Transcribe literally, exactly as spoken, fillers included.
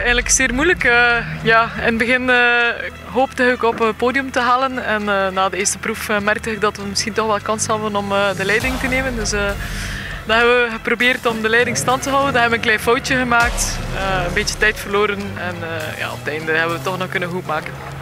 eigenlijk zeer moeilijk. Uh, ja, in het begin uh, hoopte ik op het podium te halen en uh, na de eerste proef uh, merkte ik dat we misschien toch wel kans hadden om uh, de leiding te nemen. Dus uh, dat hebben we geprobeerd om de leiding stand te houden. Daar hebben we een klein foutje gemaakt, uh, een beetje tijd verloren en uh, ja, op het einde hebben we het toch nog kunnen goedmaken.